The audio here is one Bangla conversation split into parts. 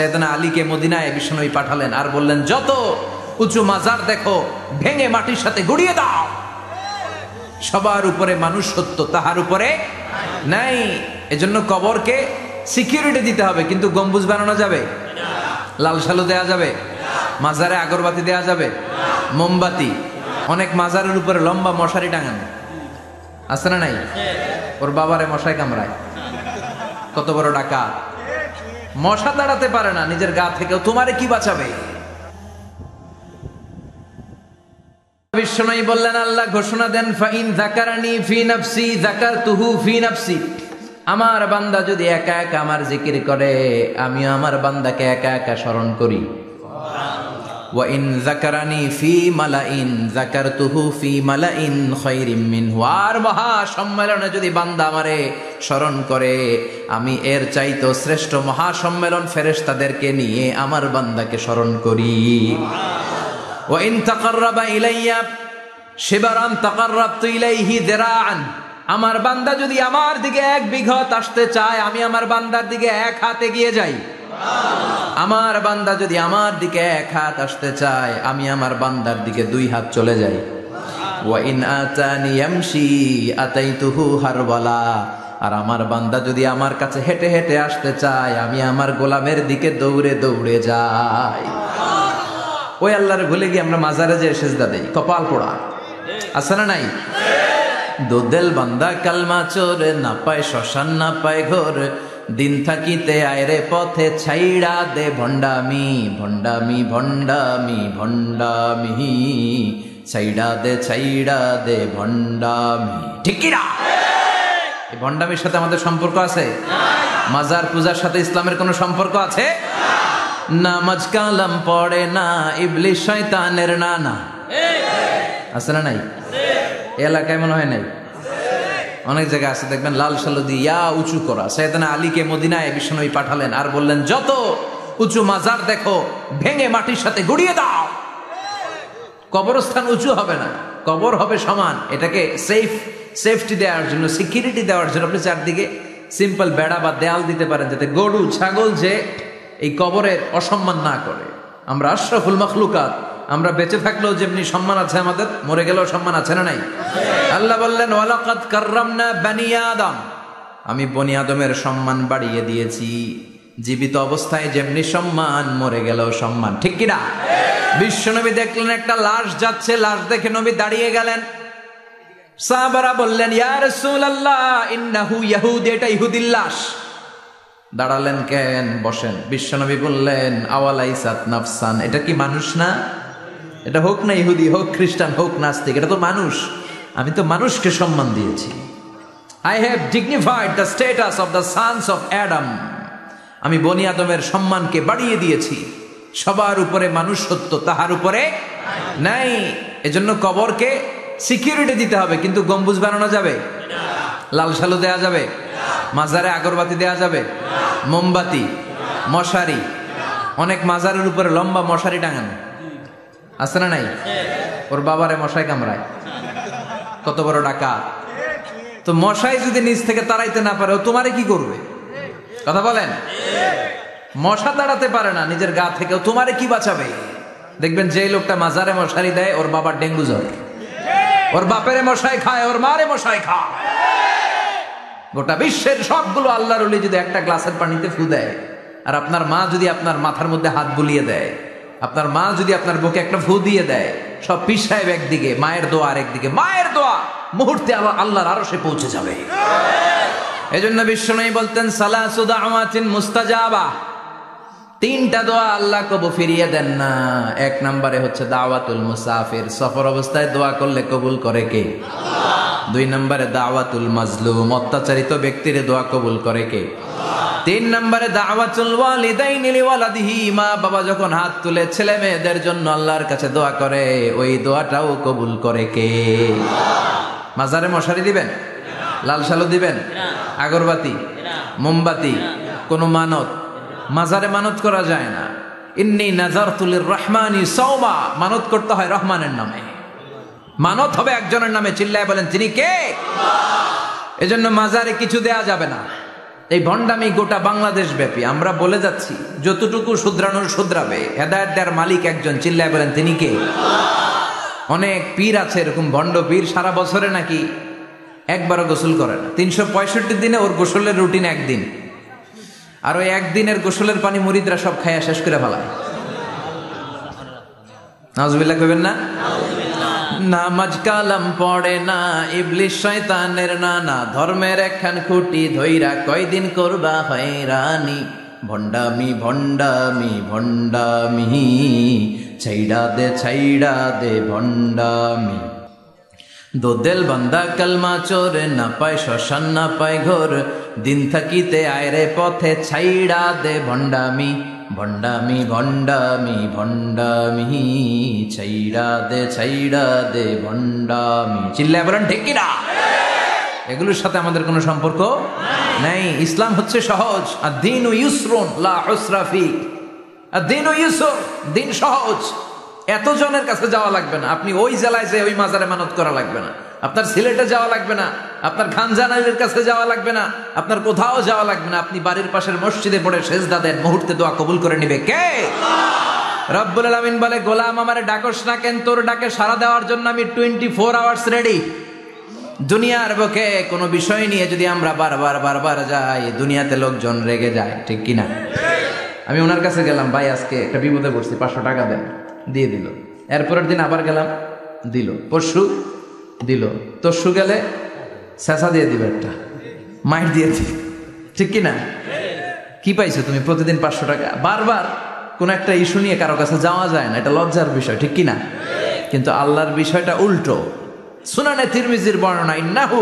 সৈয়দনা আলীকে মদিনায় বিশ্বনবী পাঠালেন আর বললেন যত উঁচু মাজার দেখো ভেঙে মাটির সাথে গুড়িয়ে দাও। সবার উপরে মানুষত্ব, তাহার উপরে নাই। এজন্য কবরকে সিকিউরিটি দিতে হবে, কিন্তু গম্বুজ বানানো যাবে না, লাল শালু দেয়া যাবে না, মাজারে আগরবাতি দেয়া যাবে না, মোমবাতি। অনেক মাজারের উপরে লম্বা মশারি টাঙানো আছে না নাই? ওর বাবারে মশায় কামড়ায়, কত বড় ডাকাত। মশা দাঁড়াতে পারে না নিজের গা থেকে, তোমারে কি বাঁচাবে? বিশ্বনবী বললেন, আল্লাহ ঘোষণা দেন, ফাইন যাকারানি ফি নাফসি যাকারতুহু ফি নাফসি। আমার বান্দা যদি একা একা আমার জিকির করে, আমিও আমার বান্দাকে একা একা স্মরণ করি। ওয়া ইন যাকারানি ফি মালাইন যাকারতুহু ফি মালাইন খায়রিম মিনহু। আর মহা সম্মেলনে যদি বান্দা আমারে স্মরণ করে, আমি এর চাইতো শ্রেষ্ঠ মহা সম্মেলন ফেরেশতাদেরকে নিয়ে আমার বান্দাকে স্মরণ করি। ওয়া ইন তাকাররাবা ইলাইয়া শিবারান তাকাররাবতু ইলাইহি যিরাআন। আমার বান্দা যদি আমার দিকে এক বিঘত আসতে চায়, আমি আমার বান্দার দিকে এক হাতে গিয়ে যাই। আমার বান্দা যদি আমার দিকে এক হাত আসতে চায়, আমি আমার বান্দার দিকে দুই হাত চলে যাই। ওয়া ইন আতানি ইয়ামশি আতাইতুহু হারওয়ালা। আর আমার বান্দা যদি আমার কাছে হেঁটে হেঁটে আসতে চায়, আমি আমার গোলামের দিকে দৌড়ে দৌড়ে যাই। ওই আল্লাহরে ভুলে গিয়ে আমরা মাজারে যে সেজদা দেই, কপাল পোড়া আছে না নাই? দোদেল বান্দা কালমা চোর, না পায় শ্মশান না পায় ঘোর, দিন থাকিতে আয়রে পথে ছাইড়া দে ভণ্ডামি ভণ্ডামি ভণ্ডামি ভণ্ডামি ছাইড়া দে ভণ্ডামি। ঠিক না? এই ভণ্ডামির সাথে আমাদের সম্পর্ক আছে? মাজার পূজার সাথে ইসলামের কোনো সম্পর্ক আছে? নামাজ কালাম পড়ে না, ইবলিস শয়তানের নানা। আছে না নাই? এলাকায় মনে হয় নাই, অনেক জায়গায় আছে। দেখবেন লাল শালু দিয়া উঁচু করা। সৈয়দনা আলীকে মদিনায় বিশ্বনবী পাঠালেন আর বললেন, যত উঁচু মাজার দেখো ভেঙে মাটির সাথে গুড়িয়ে দাও। কবরস্থান উঁচু হবে না, কবর হবে সমান। এটাকে সেফটি দেওয়ার জন্য, সিকিউরিটি দেওয়ার জন্য আপনি চারদিকে সিম্পল বেড়া বা দেয়াল দিতে পারেন, যাতে গরু ছাগল যে এই কবরের অসম্মান না করে। আমরা আশরাফুল মাখলুকাত, আমরা বেঁচে থাকলেও যেমনি সম্মান আছে আমাদের, মরে গেলেও সম্মান আছে না নাই? আল্লাহ বললেন, ওয়ালাকাদ কাররামনা বানি আদম। আমি বনি আদমের সম্মান বাড়িয়ে দিয়েছি, জীবিত অবস্থায় যেমনি সম্মান, মরে গেলেও সম্মান। ঠিক কি না? বিশ্বনবী দেখলেন একটা লাশ যাচ্ছে, লাশ দেখে নবী দাঁড়িয়ে গেলেন। সাহাবারা বললেন, ইয়া রাসূলুল্লাহ ইন্নাহু ইয়াহুদ, এটা ইহুদির লাশ। দাঁড়ালেন কেন, বসেন। বিশ্বনবী বললেন, আওয়ালাইসাত নাফসান, এটা কি মানুষ না? এটা হোক না ইহুদি, হোক খ্রিস্টান, হোক নাস্তিক, এটা তো মানুষ। আমি তো মানুষকে সম্মান দিয়েছি। I have dignified the status of the sons of Adam. আমি বনি আদমের সম্মানকে বাড়িয়ে দিয়েছি। সবার উপরে মানুষত্ব, তাহার উপরে নাই। এজন্য কবরকে সিকিউরিটি দিতে হবে, কিন্তু গম্বুজ বানানো যাবে না, লাল শালু দেয়া যাবে না, মাজারে আগরবাতি দেয়া যাবে না, মোমবাতি, মশারি। অনেক মাজারের উপরে লম্বা মশারি টাঙানো আছে না নাই? ওর বাবারে মশায় কামড়ায়, কত বড় ডাকাত। তো মশাই যদি নিজ থেকে তাড়াইতে না পারে, ও তোমারে কি করবে? কথা বলেন, মশা তাড়াতে পারে না নিজের গা থেকে, ও তোমারে কি বাঁচাবে? দেখবেন যে লোকটা মাজারে মশারি দেয়, ওর বাবার ডেঙ্গু জ্বর, ওর বাপেরে মশাই খায়, ওর মারে মশাই খায়। গোটা বিশ্বের সবগুলো আল্লাহর ওলি যদি একটা গ্লাসের পানিতে ফু দেয়, আর আপনার মা যদি আপনার মাথার মধ্যে হাত বুলিয়ে দেয়, আপনার মা যদি আপনার বুকে একটা ফু দিয়ে দেয়, সব পীর সাহেব একদিকে, মায়ের দোয়া আর একদিকে। মায়ের দোয়া মুহূর্তে আল্লাহর আরশে পৌঁছে যাবে। এজন্য বিশ্বনবী বলতেন, সালাসু দাওয়াতিন মুস্তাজাবা, তিনটা দোয়া আল্লাহ কবুল ফিরিয়ে দেন না। এক নম্বরে হচ্ছে দাওয়াতুল মুসাফির, সফর অবস্থায় দোয়া করলে কবুল করে কে? আল্লাহ। দুই নম্বরে দাওয়াতুল মাজলুম, অত্যাচারিত ব্যক্তির দোয়া কবুল করে কে? আল্লাহ। তিন নম্বরে দাওয়াতুল ওয়ালিদাইনি লিওয়ালাদিহি, মা বাবা যখন হাত তুলে ছেলে মেয়েদের জন্য আল্লাহর কাছে দোয়া করে, ওই দোয়াটাও কবুল করে কে? আল্লাহ। মাজারে মশারি দিবেন না, লাল শালু দিবেন না, আগরবাতি না, মোমবাতি না, কোনো মানত। মাজারে মানত করা যায় না। ইন্নী নাযারতু লিররহমানি সাওমা, মানত করতে হয় রহমানের নামে। মানত হবে একজনের নামে, চিল্লায় বলেন তিনি কে? আল্লাহ। এজন্য মাজারে কিছু দেয়া যাবে না, এই ভণ্ডামি গোটা বাংলাদেশ ব্যাপী। আমরা বলে যাচ্ছি যতটুকু শুধরানোর শুধরাবে, হেদায়েত দেওয়ার মালিক একজন, চিল্লায় বলেন তিনি কে? অনেক পীর আছে এরকম ভণ্ড পীর, সারা বছরে নাকি একবারও গোসল করে না, 365 দিনে ওর গোসলের রুটিন একদিন, আর ওই একদিনের গোসলের পানি মুরিদরা সব খাইয়া শেষ করে ফেলায়। নাউজুবিল্লাহ কইবেন না? নামাজ কালাম পড়ে না, ইবলিস শয়তানের নানা, ধর্মের একখান খুঁটি ধইরা কয়দিন করবা হয়রানি। ভণ্ডামি ভণ্ডামি ভণ্ডামি ছাইড়া দে ভণ্ডামি। দোদেল বান্দা কালমা চোর, না পায় শ্মশান না পায় ঘোর, দিন থাকিতে আয়রে পথে ছাইড়া দে ভণ্ডামি। ভণ্ডামি ভণ্ডামি ভণ্ডামি ছাইড়া দে ভণ্ডামি। চিল্লায় বলেন ঠিক কিনা? এগুলোর সাথে আমাদের কোনো সম্পর্ক নাই। ইসলাম হচ্ছে সহজ, আর দিন ও ইউসরুন লা উসরা ফি, আর দিন ও ইউসুর, দিন সহজ। এতজনের কাছে যাওয়া লাগবে না, আপনি ওই জেলায় যে ওই মাজারে মানত করা লাগবে না, আপনার সিলেটে যাওয়া লাগবে না, আপনার খানজানাইলের কাছে যাওয়া লাগবে না, আপনার কোথাও যাওয়া লাগবে না। আপনি বাড়ির পাশের মসজিদে পড়ে সেজদা দেন, মুহূর্তে দোয়া কবুল করে নেবে কে? রব্বুল আলামিন বলে, গোলাম আমারে ডাকোস না কেন, তোর ডাকে সাড়া দেওয়ার জন্য আমি 24 আওয়ার্স রেডি। দুনিয়ার বুকে কোনো বিষয় নিয়ে যদি আমরা বারবার বারবার যাই, দুনিয়াতে লোকজন রেগে যায়, ঠিক কিনা? আমি ওনার কাছে গেলাম, ভাই আজকে একটা বিপদে পড়ছি, 500 টাকা দেন, দিয়ে দিল। এরপরের দিন আবার গেলাম, দিল। পরশু দিল, তরশু গেলে শেষা দিয়ে দিবে, একটা মাইট দিয়ে দিবে, ঠিক কিনা? কি পাইছো তুমি? প্রতিদিন 500 টাকা। বারবার কোন একটা ইস্যু নিয়ে কারো কাছে যাওয়া যায় না, এটা লজ্জার বিষয়, ঠিক কিনা? কিন্তু আল্লাহর বিষয়টা উল্টো। সুনানে তিরমিজির বর্ণনা, ইন্নাহু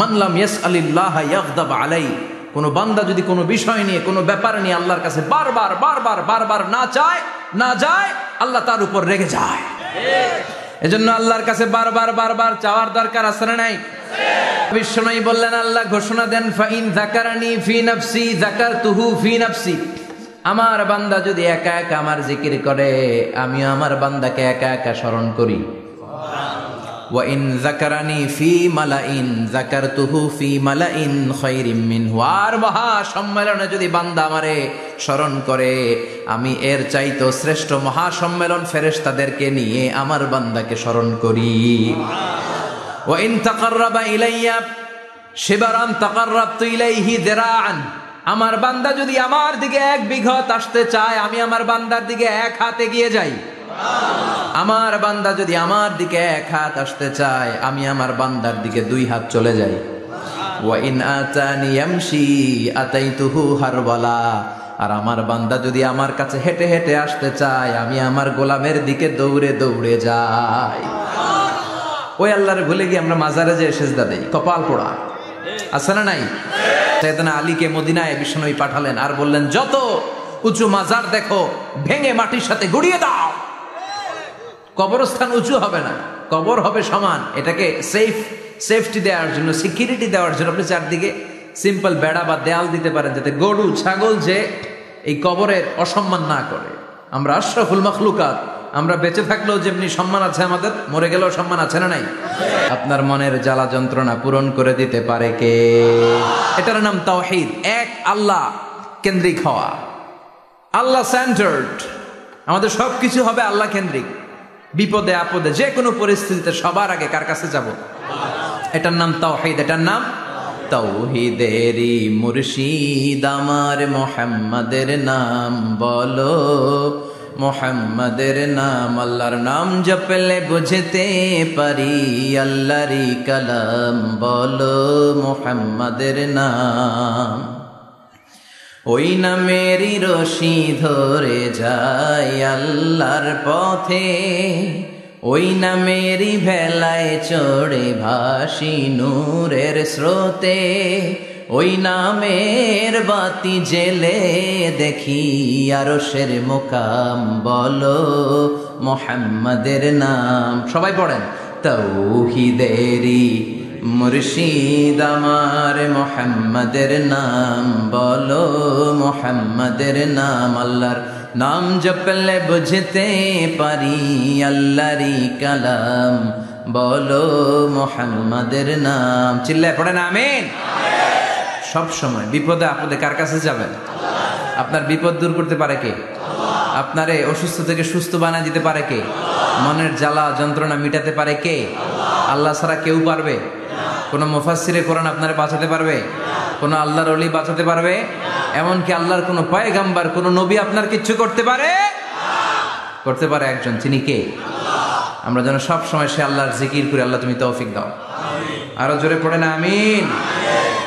মান লাম ইয়াসআলিল্লাহ ইয়াগদাব আলাইহি, কোনো বান্দা যদি কোনো বিষয় নিয়ে কোনো ব্যাপার নিয়ে আল্লাহর কাছে বারবার বারবার বারবার না চায় না যায়, আল্লাহ তার উপর রেগে যায়। এজন্য আল্লাহর কাছে বারবার বারবার চাওয়ার দরকার আছে না নাই? বিশ্বনবী বললেন, আল্লাহ ঘোষণা দেন, ফাইন যাকারানি ফি নাফসি যাকারতুহু ফি নাফসি, আমার বান্দা যদি একা একা আমার জিকির করে, আমি আমার বান্দাকে একা একা স্মরণ করি। ওয়া ইন যাকারানি ফি মালাইন যাকারতুহু ফি মালাইন খায়রিম মিনহু, আর মহা সম্মেলনে যদি বান্দা আমারে স্মরণ করে, আমি এর চাইতো শ্রেষ্ঠ মহা সম্মেলন ফেরেশতাদেরকে নিয়ে আমার বান্দাকে স্মরণ করি। ওয়া ইন তাকাররাবা ইলাইয়া শিবারান তাকাররাবতু ইলাইহি দিরাআন, আমার বান্দা যদি আমার দিকে এক বিঘত আসতে চায়, আমি আমার বান্দার দিকে এক হাতে গিয়ে যাই। আমার বান্দা যদি আমার দিকে এক হাত আসতে চায়, আমি আমার বান্দার দিকে 2 হাত চলে যাই। ওয়া ইন আতানি ইয়ামশি আতাইতুহু হারওয়ালা, আর আমার বান্দা যদি আমার কাছে হেঁটে হেঁটে আসতে চায়, আমি আমার গোলামের দিকে দৌড়ে দৌড়ে যাই। ওই আল্লাহরে ভুলে গিয়ে আমরা মাজারে যে সেজদা দেই, কপাল পোড়া আছে না নাই? সাইয়েদনা আলীকে মদিনায় বিশ্বনবী পাঠালেন আর বললেন, যত উঁচু মাজার দেখো ভেঙে মাটির সাথে গুড়িয়ে দাও। কবরস্থান উঁচু হবে না, কবর হবে সমান। এটাকে সেফটি দেওয়ার জন্য, সিকিউরিটি দেওয়ার জন্য আপনি চারদিকে সিম্পল বেড়া বা দেয়াল দিতে পারেন, যাতে গরু ছাগল যে এই কবরের অসম্মান না করে। আমরা আশরাফুল মাখলুকাত, আমরা বেঁচে থাকলেও যেমনি সম্মান আছে আমাদের, মরে গেলেও সম্মান আছে না নাই? আপনার মনের জ্বালা যন্ত্রণা পূরণ করে দিতে পারে কে? এটার নাম তাওহীদ, এক আল্লাহ কেন্দ্রিক হওয়া, আল্লাহ সেন্টার্ড। আমাদের সব কিছু হবে আল্লাহ কেন্দ্রিক। বিপদে আপদে যে কোনো পরিস্থিতিতে সবার আগে কার কাছে যাব? এটার নাম তাওহীদ, এটার নাম তাওহীদেরি মুর্শিদ আমার মুহাম্মাদের নাম বলো। মুহাম্মাদের নাম, আল্লাহর নাম জপলে বুঝতে পারি আল্লাহরি কালাম বলো মুহাম্মাদের নাম। ওই নামেরই রশি ধরে যায় আল্লাহর পথে, ওই নামেরই ভেলায় চড়ে ভাসি নূরের স্রোতে, ওই নামের বাতি জেলে দেখি আরশের মুকাম বলো মুহাম্মাদের নাম। সবাই পড়েন, তাওহীদেরি মুর্শিদ আমার মুহাম্মাদের নাম বলো মুহাম্মাদের নাম। আল্লাহর নাম জপলে বুঝতে পারি আল্লাহরি কালাম বলো মুহাম্মাদের নাম। চিল্লায় পড়েন আমিন। সব সময় বিপদে আপদে কার কাছে যাবেন? আপনার বিপদ দূর করতে পারে কে? আপনারে অসুস্থ থেকে সুস্থ বানিয়ে দিতে পারে কে? মনের জ্বালা যন্ত্রণা মিটাতে পারে কে? আল্লাহ ছাড়া কেউ পারবে? কোনো মুফাসসিরে কোরআন আপনারে বাঁচাতে পারবে? কোনো আল্লাহর ওলি বাঁচাতে পারবে? এমনকি আল্লাহর কোনো পয়গাম্বার কোনো নবী আপনার কিচ্ছু করতে পারে? করতে পারে একজন, তিনি কে? আমরা যেন সব সময় সে আল্লাহর জিকির করে আল্লাহ তুমি তৌফিক দাও। আরো জোরে পড়ে না আমিন।